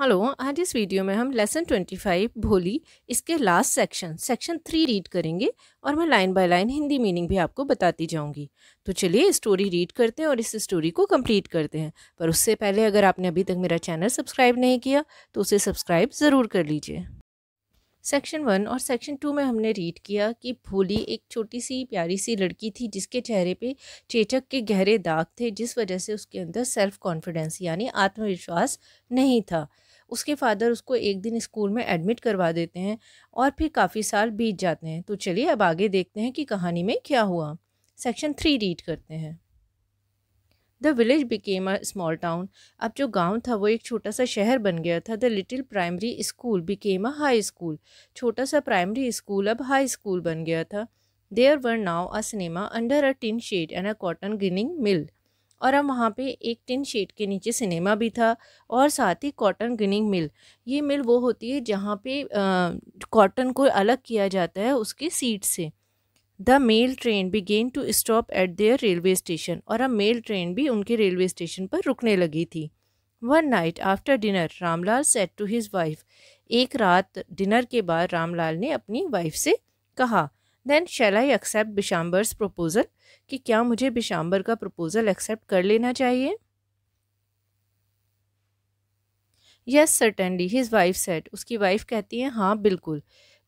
Hello, आज इस video में हम लेसन 25 भोली इसके लास्ट सेक्शन 3 रीड करेंगे और मैं line by line Hindi meaning भी आपको बताती जाऊंगी। तो चलिए स्टोरी रीड करते हैं और इस स्टोरी को कंप्लीट करते हैं। पर उससे पहले अगर आपने अभी तक मेरा चैनल सब्सक्राइब नहीं किया तो उसे सब्सक्राइब ज़रूर कर लीजिए। सेक्शन 1 और सेक्शन 2 में हमने रीड किया कि भोली एक छोटी सी प्यारी सी लड़की थी जिसके चेहरे पे चेचक के गहरे दाग थे, जिस वजह से उसके अंदर सेल्फ कॉन्फिडेंस यानी आत्मविश्वास नहीं था। उसके फादर उसको एक दिन स्कूल में एडमिट करवा देते हैं और फिर काफ़ी साल बीत जाते हैं। तो चलिए अब आगे देखते हैं कि कहानी में क्या हुआ। सेक्शन 3 रीड करते हैं। The village became a small town. अब जो गांव था वो एक छोटा सा शहर बन गया था। The little primary school became a high school. छोटा सा प्राइमरी स्कूल अब हाई स्कूल बन गया था। There were now a cinema under a tin shed and a cotton ginning mill. और अब वहाँ पे एक टिन शेड के नीचे सिनेमा भी था और साथ ही कॉटन गिनिंग मिल। ये मिल वो होती है जहाँ पे कॉटन को अलग किया जाता है उसके सीड से। The mail train began to stop at their railway station. और अब मेल ट्रेन भी उनके रेलवे स्टेशन पर रुकने लगी थी। One night after dinner Ramlal said to his wife. एक रात डिनर के बाद रामलाल ने अपनी वाइफ से कहा, then shall I accept Bishamber's proposal. कि क्या मुझे बिशाम्बर का प्रपोजल एक्सेप्ट कर लेना चाहिए? Yes certainly his wife said. उसकी वाइफ कहती है हाँ बिल्कुल।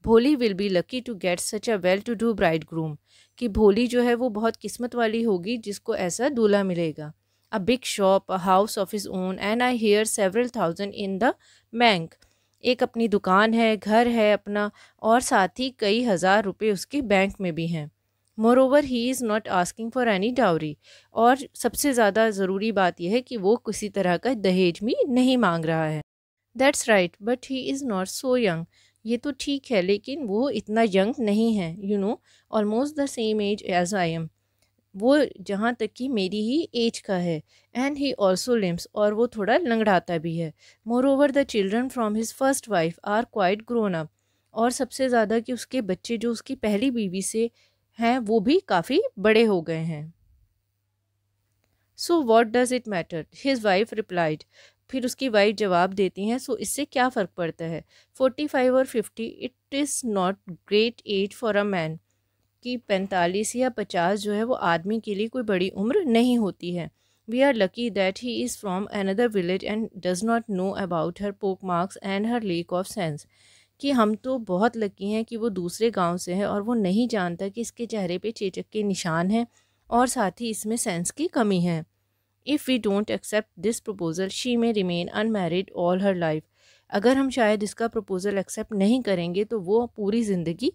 Bholi will be lucky to get such a well to do bridegroom. कि भोली जो है वो बहुत किस्मत वाली होगी जिसको ऐसा दूल्हा मिलेगा। A big shop, a house of his own and I hear several thousand in the bank. एक अपनी दुकान है, घर है अपना और साथ ही कई हज़ार रुपए उसके बैंक में भी हैं। Moreover he is not asking for any dowry. और सबसे ज़्यादा ज़रूरी बात यह है कि वो किसी तरह का दहेज भी नहीं मांग रहा है। That's right but he is not so young. ये तो ठीक है लेकिन वो इतना यंग नहीं है। You know almost the same age as I am. वो जहाँ तक कि मेरी ही एज का है। And he also limps. और वो थोड़ा लंगड़ाता भी है। Moreover the children from his first wife are quite grown up. और सबसे ज़्यादा कि उसके बच्चे जो उसकी पहली बीवी से हैं वो भी काफ़ी बड़े हो गए हैं। So what does it matter his wife replied. फिर उसकी वाइफ जवाब देती हैं सो इससे क्या फ़र्क पड़ता है। 45 और 50 it is not great age for a man. कि 45 या 50 जो है वो आदमी के लिए कोई बड़ी उम्र नहीं होती है। We are lucky that he is from another village and does not know about her pock marks and her lack of sense. कि हम तो बहुत लकी हैं कि वो दूसरे गांव से है और वो नहीं जानता कि इसके चेहरे पे चेचक के निशान हैं और साथ ही इसमें सेंस की कमी है। If we don't accept this proposal she may remain unmarried all her life. अगर हम शायद इसका प्रपोज़ल एक्सेप्ट नहीं करेंगे तो वो पूरी ज़िंदगी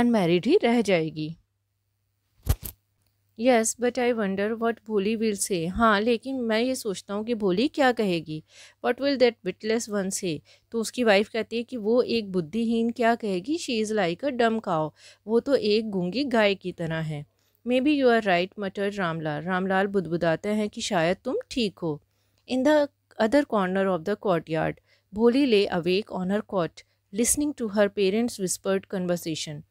अनमैरिड ही रह जाएगी। Yes but I wonder what Bholi will say. हाँ लेकिन मैं ये सोचता हूँ कि भोली क्या कहेगी। What will that witless one say. तो उसकी वाइफ कहती है कि वो एक बुद्धिहीन क्या कहेगी। शी इज़ लाइक अ डम काओ। वो तो एक गूंगी गाय की तरह है। Maybe you are right muttered Ramlal. Ramlal बुदबुदाते हैं कि शायद तुम ठीक हो। In the other corner of the courtyard Bholi lay awake on her cot listening to her parents whispered conversation.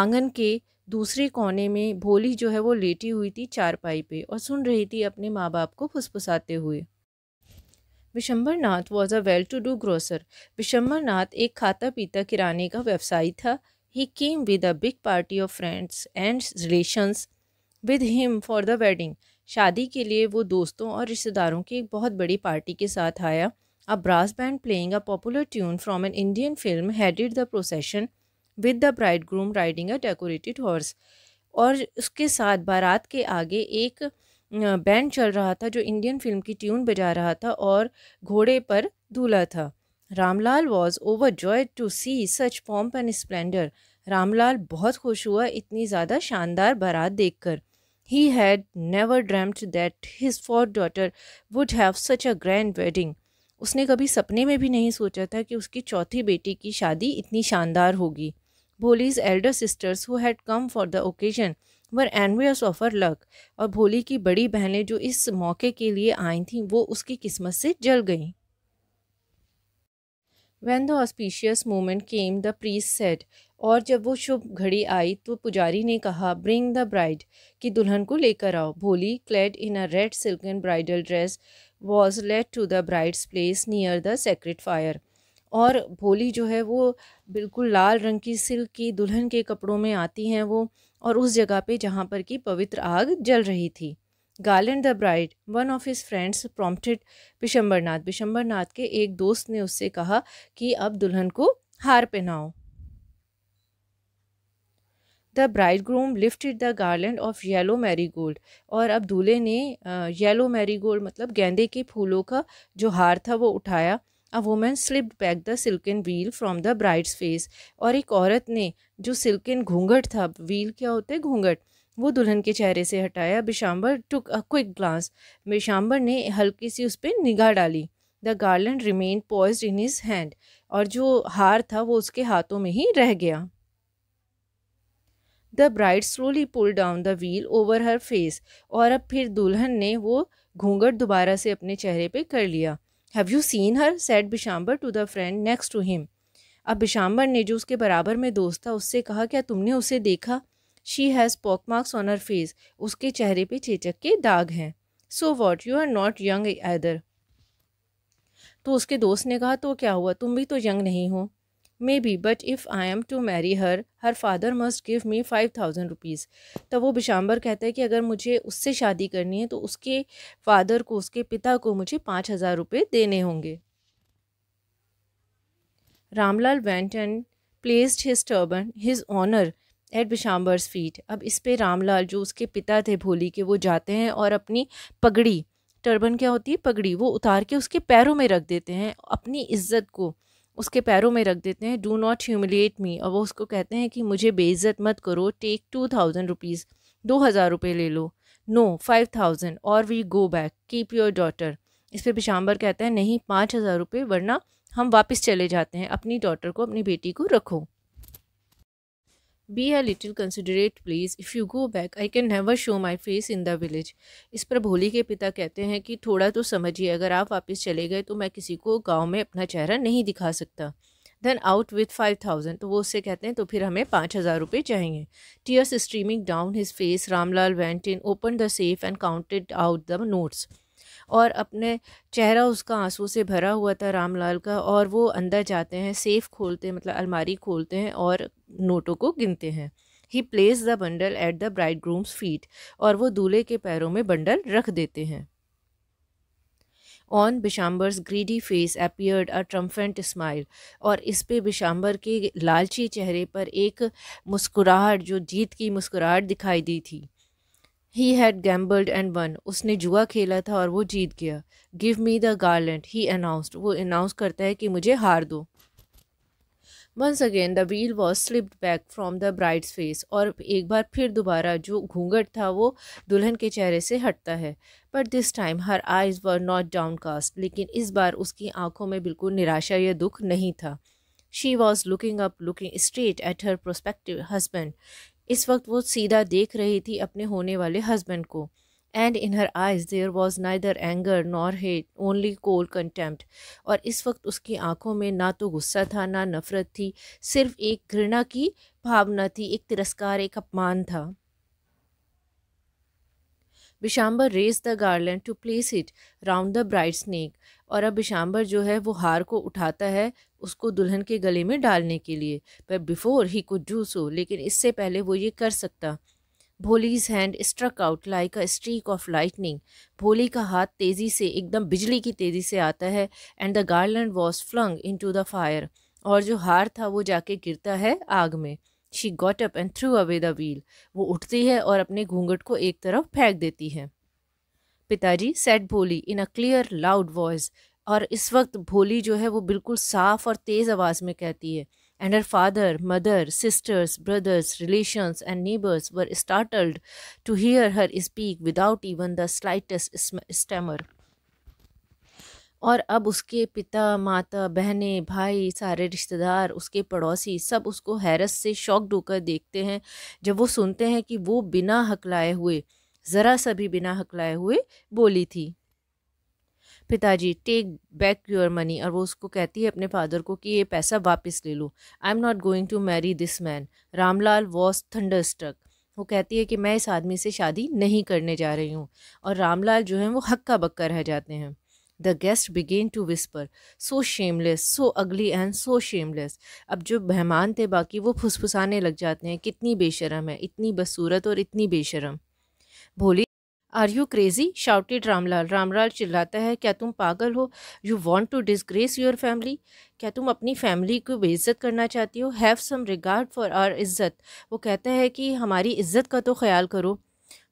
आंगन के दूसरे कोने में भोली जो है वो लेटी हुई थी चारपाई पे और सुन रही थी अपने माँ बाप को फुसफुसाते हुए। Bishamber Nath was a well to do grocer. Bishamber Nath एक खाता पीता किराने का व्यवसायी था। He came with a big party of friends and relations with him for the wedding. शादी के लिए वो दोस्तों और रिश्तेदारों की एक बहुत बड़ी पार्टी के साथ आया। A brass band playing a popular tune from an Indian film headed the procession with the bridegroom riding a decorated horse. और उसके साथ बारात के आगे एक बैंड चल रहा था जो इंडियन फिल्म की ट्यून बजा रहा था और घोड़े पर दूल्हा था। Ramlal was overjoyed to see such pomp and splendour. Ramlal बहुत खुश हुआ इतनी ज़्यादा शानदार बारात देखकर। He had never dreamed that his fourth daughter would have such a grand wedding. उसने कभी सपने में भी नहीं सोचा था कि उसकी चौथी बेटी की शादी इतनी शानदार होगी। Bholi's elder sisters who had come for the occasion were envious of her luck. और भोली की बड़ी बहनें जो इस मौके के लिए आई थीं वो उसकी किस्मत से जल गईं। When the auspicious moment came, the priest said, और जब वो शुभ घड़ी आई तो पुजारी ने कहा, ब्रिंग द ब्राइड, कि दुल्हन को लेकर आओ. Bholi, clad in a red silken bridal dress, was led to the bride's place near the sacred fire. और भोली जो है वो बिल्कुल लाल रंग की सिल्क की दुल्हन के कपड़ों में आती हैं वो, और उस जगह पे जहाँ पर कि पवित्र आग जल रही थी. Garland the bride, one of his friends prompted Bishamber Nath. Bishamber Nath के एक दोस्त ने उससे कहा कि अब दुल्हन को हार पहनाओ. The bridegroom lifted the garland of yellow marigold. और अब दूल्हे ने येलो मैरीगोल्ड मतलब गेंदे के फूलों का जो हार था वो उठाया. A woman slipped back the silken veil from the bride's face. और एक औरत ने जो सिल्कन घूंघट था, व्हील क्या होता है, घूंघट, वो दुल्हन के चेहरे से हटाया. बिशाम्बर टुक अ क्विक ग्लांस. बिशाम्बर ने हल्की सी उस पर निगाह डाली. The garland remain poised in his hand. और जो हार था वो उसके हाथों में ही रह गया. The bride slowly pull down the veil over her face. और अब फिर दुल्हन ने वो घूंघट दोबारा से अपने चेहरे पे कर लिया. Have you seen her, said Bishamber to the friend next to him. अब बिशाम्बर ने जो उसके बराबर में दोस्त था उससे कहा, क्या तुमने उसे देखा. She has pock marks on her face. उसके चेहरे पे चेचक के दाग हैं. So what, you are not young either. तो उसके दोस्त ने कहा, तो क्या हुआ, तुम भी तो यंग नहीं हो. Maybe but if I am to marry her, her father must give me 5000 rupees. तब वो बिशाम्बर कहता है कि अगर मुझे उससे शादी करनी है तो उसके फादर को, उसके पिता को मुझे 5000 रुपये देने होंगे. Ramlal went and placed his turban, his honour, at Bishambar's feet. अब इस पे रामलाल जो उसके पिता थे भोली के, वो जाते हैं और अपनी पगड़ी, टर्बन क्या होती है, पगड़ी, वो उतार के उसके पैरों में रख देते हैं, अपनी इज्जत को उसके पैरों में रख देते हैं. Do not humiliate me. और वो उसको कहते हैं कि मुझे बेइज्जत मत करो. टेक 2000 रुपीज़, 2000 रुपये ले लो. नो 5000 और we go back, keep your daughter. इस पे बिशाम्बर कहता है, नहीं 5000 रुपये वरना हम वापस चले जाते हैं, अपनी डॉटर को, अपनी बेटी को रखो. Be a little considerate please, if you go back I can never show my face in the village. इस पर भोली के पिता कहते हैं कि थोड़ा तो समझिए, अगर आप वापस चले गए तो मैं किसी को गांव में अपना चेहरा नहीं दिखा सकता. Then out with 5000. तो वो उससे कहते हैं तो फिर हमें 5000 रुपये चाहिए. Tears streaming down his face, Ramlal went in, open the safe and counted out the notes. और अपने चेहरा उसका आंसू से भरा हुआ था रामलाल का, और वो अंदर जाते हैं, सेफ खोलते हैं मतलब अलमारी खोलते हैं और नोटों को गिनते हैं. He place the bundle at the bridegroom's feet. और वो दूल्हे के पैरों में बंडल रख देते हैं. On Bishambar's greedy face appeared a triumphant smile. और इस पे बिशाम्बर के लालची चेहरे पर एक मुस्कुराहट, जो जीत की मुस्कुराहट दिखाई दी थी. He had gambled and won. उसने जुआ खेला था और वो जीत गया. Give me the garland, he announced. वो अनाउंस करता है कि मुझे हार दो. Once again the wheel was slipped back from the bride's face. और एक बार फिर दोबारा जो घूंघट था वो दुल्हन के चेहरे से हटता है. But this time her eyes were not downcast. लेकिन इस बार उसकी आंखों में बिल्कुल निराशा या दुख नहीं था. She was looking up, looking straight at her prospective husband. इस वक्त वो सीधा देख रही थी अपने होने वाले हस्बैंड को. And in her eyes there was neither anger nor hate, only cold contempt. और इस वक्त उसकी आंखों में ना तो गुस्सा था ना नफरत थी, सिर्फ एक घृणा की भावना थी, एक तिरस्कार, एक अपमान था. Bishambar raise the garland to place it round the bride's neck. और अब बिशाम्बर जो है वो हार को उठाता है उसको दुल्हन के गले में डालने के लिए. But before he could do so, लेकिन इससे पहले वो ये कर सकता. Bholi's hand struck out like a streak of lightning. Bholi का हाथ तेज़ी से, एकदम बिजली की तेज़ी से आता है. And the garland was flung into the fire. और जो हार था वो जाके गिरता है आग में. She got up and threw away the wheel. वो उठती है और अपने घूंघट को एक तरफ फेंक देती है. पिताजी, said Bholi in a clear loud voice. और इस वक्त भोली जो है वो बिल्कुल साफ और तेज़ आवाज़ में कहती है. And her father, mother, sisters, brothers, relations and neighbours were startled to hear her speak without even the slightest stammer. और अब उसके पिता, माता, बहनें, भाई, सारे रिश्तेदार, उसके पड़ोसी सब उसको हैरत से शॉक्ड होकर देखते हैं जब वो सुनते हैं कि वो बिना हकलाए हुए, ज़रा सा भी बिना हकलाए हुए बोली थी. पिताजी टेक बैक योर मनी, और वो उसको कहती है अपने फादर को कि ये पैसा वापस ले लो। I am not going to marry this man. Ramlal was thunderstruck. वो कहती है कि मैं इस आदमी से शादी नहीं करने जा रही हूँ। और रामलाल जो है वो हक्का बक्का रह जाते हैं। The guest began to whisper, so shameless, so ugly and so shameless. अब जो मेहमान थे बाकी वो फुसफुसाने लग जाते हैं, कितनी बेशरम है, इतनी बदसूरत और इतनी बेशरम। Bholi, are you crazy? Shouted Ramlal. Ramlal चिल्लाता है, क्या तुम पागल हो? You want to disgrace your family. क्या तुम अपनी फैमिली को बेइज्जत करना चाहती हो? Have some regard for our इज्जत। वो कहता है कि हमारी इज्जत का तो ख्याल करो।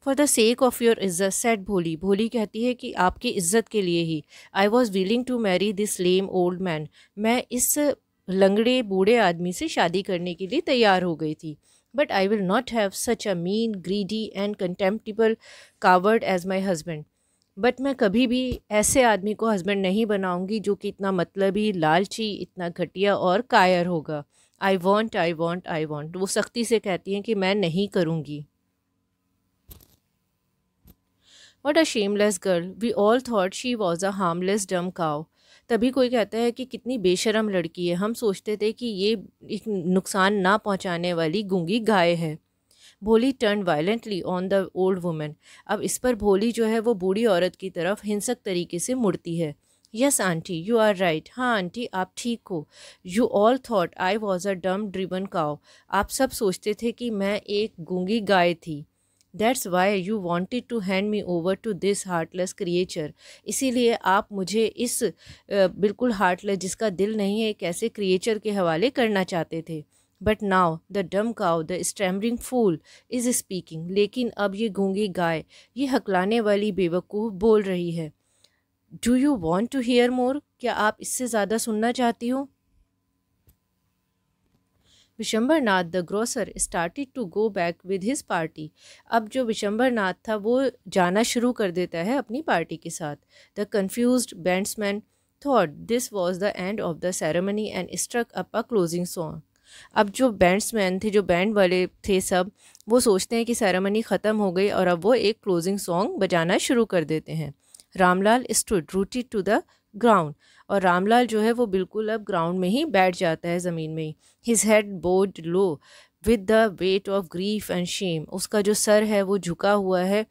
For the sake of your इज्जत, सेट भोली। भोली कहती है कि आपकी इज्जत के लिए ही। I was willing to marry this lame old man. मैं इस लंगड़े बूढ़े आदमी से शादी करने के लिए तैयार हो गई थी। But I will not have such a mean, greedy and contemptible coward as my husband. But मैं कभी भी ऐसे आदमी को हस्बैंड नहीं बनाऊंगी जो कि इतना मतलबी, लालची, इतना घटिया और कायर होगा। I want, I want, I want. वो सख्ती से कहती हैं कि मैं नहीं करूँगी। What a shameless girl. We all thought she was a harmless dumb cow. तभी कोई कहता है कि कितनी बेशरम लड़की है, हम सोचते थे कि ये एक नुकसान ना पहुंचाने वाली गूंगी गाय है। Bholi turn violently on the old woman. अब इस पर भोली जो है वो बूढ़ी औरत की तरफ हिंसक तरीके से मुड़ती है। Yes aunty, you are right. हाँ आंटी, आप ठीक हो। You all thought I was a dumb driven cow. आप सब सोचते थे कि मैं एक गूंगी गाय थी। That's why you wanted to hand me over to this heartless creature. इसीलिए आप मुझे इस बिल्कुल heartless, जिसका दिल नहीं है, एक ऐसे creature के हवाले करना चाहते थे। But now the dumb cow, the stammering fool is speaking. लेकिन अब ये गूंगी गाय, ये हकलाने वाली बेवकूफ़ बोल रही है। Do you want to hear more? क्या आप इससे ज़्यादा सुनना चाहती हो? Vishambar Nath the grocer started to go back with his party. अब जो विशंबर नाथ था वो जाना शुरू कर देता है अपनी पार्टी के साथ। The confused बैंड्समैन thought this was the end of the ceremony and struck up a closing song. अब जो बैंड्समैन थे, जो बैंड वाले थे सब, वो सोचते हैं कि सेरेमनी ख़त्म हो गई और अब वो एक क्लोजिंग सॉन्ग बजाना शुरू कर देते हैं। Ramlal stood rooted to the ground. और रामलाल जो है वो बिल्कुल अब ग्राउंड में ही बैठ जाता है, ज़मीन में ही। His head bowed low with the weight of grief and shame. उसका जो सर है वो झुका हुआ है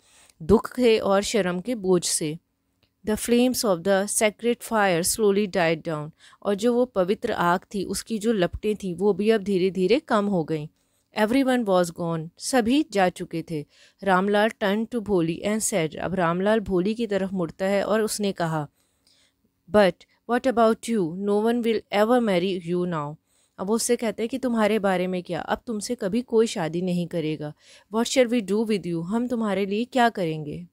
दुख से और शर्म के बोझ से। The flames of the sacred fire slowly died down. और जो वो पवित्र आग थी, उसकी जो लपटें थी, वो भी अब धीरे धीरे कम हो गई। एवरी वन वॉज गॉन, सभी जा चुके थे। Ramlal turn to Bholi and said. अब रामलाल भोली की तरफ मुड़ता है और उसने कहा, but what about you, no one will ever marry you now. अब वो उससे कहते हैं कि तुम्हारे बारे में क्या, अब तुमसे कभी कोई शादी नहीं करेगा। What shall we do with you, हम तुम्हारे लिए क्या करेंगे?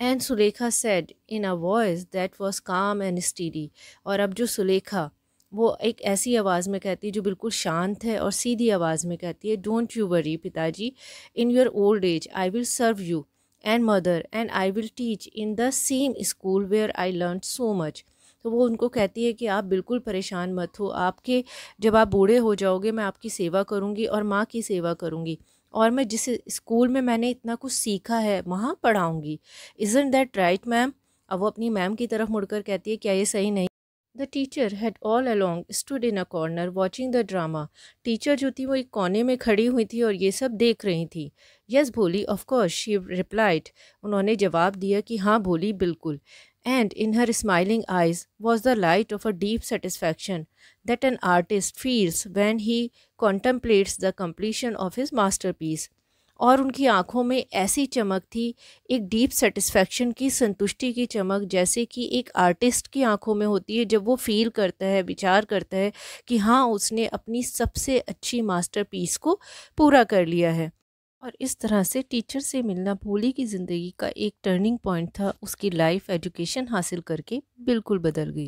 And Sulekha said in a voice that was calm and steady. और अब जो सुलेखा, वो एक ऐसी आवाज़ में कहती है जो बिल्कुल शांत है और सीधी आवाज़ में कहती है, डोंट यू वरी पिताजी, in your old age I will serve you and mother and I will teach in the same school where I learn so much. तो वो उनको कहती है कि आप बिल्कुल परेशान मत हो, आपके जब आप बूढ़े हो जाओगे मैं आपकी सेवा करूंगी और माँ की सेवा करूंगी, और मैं जिस स्कूल में मैंने इतना कुछ सीखा है वहाँ पढ़ाऊंगी। Isn't that right ma'am? अब वो अपनी मैम की तरफ मुड़कर कहती है, क्या ये सही नहीं? The teacher had all along stood in a corner watching the drama. Teacher जो थी वो एक कोने में खड़ी हुई थी और ये सब देख रही थी। यस भोली, ऑफ कोर्स, शी रिप्लाइड। उन्होंने जवाब दिया कि हाँ भोली बिल्कुल। And in her smiling eyes was the light of a deep satisfaction that an artist feels when he contemplates the completion of his masterpiece. और उनकी आँखों में ऐसी चमक थी, एक डीप सेटिस्फैक्शन की, संतुष्टि की चमक, जैसे कि एक आर्टिस्ट की आँखों में होती है जब वो फील करता है, विचार करता है कि हाँ उसने अपनी सबसे अच्छी मास्टरपीस को पूरा कर लिया है। और इस तरह से टीचर से मिलना भोली की ज़िंदगी का एक टर्निंग पॉइंट था। उसकी लाइफ एजुकेशन हासिल करके बिल्कुल बदल गई।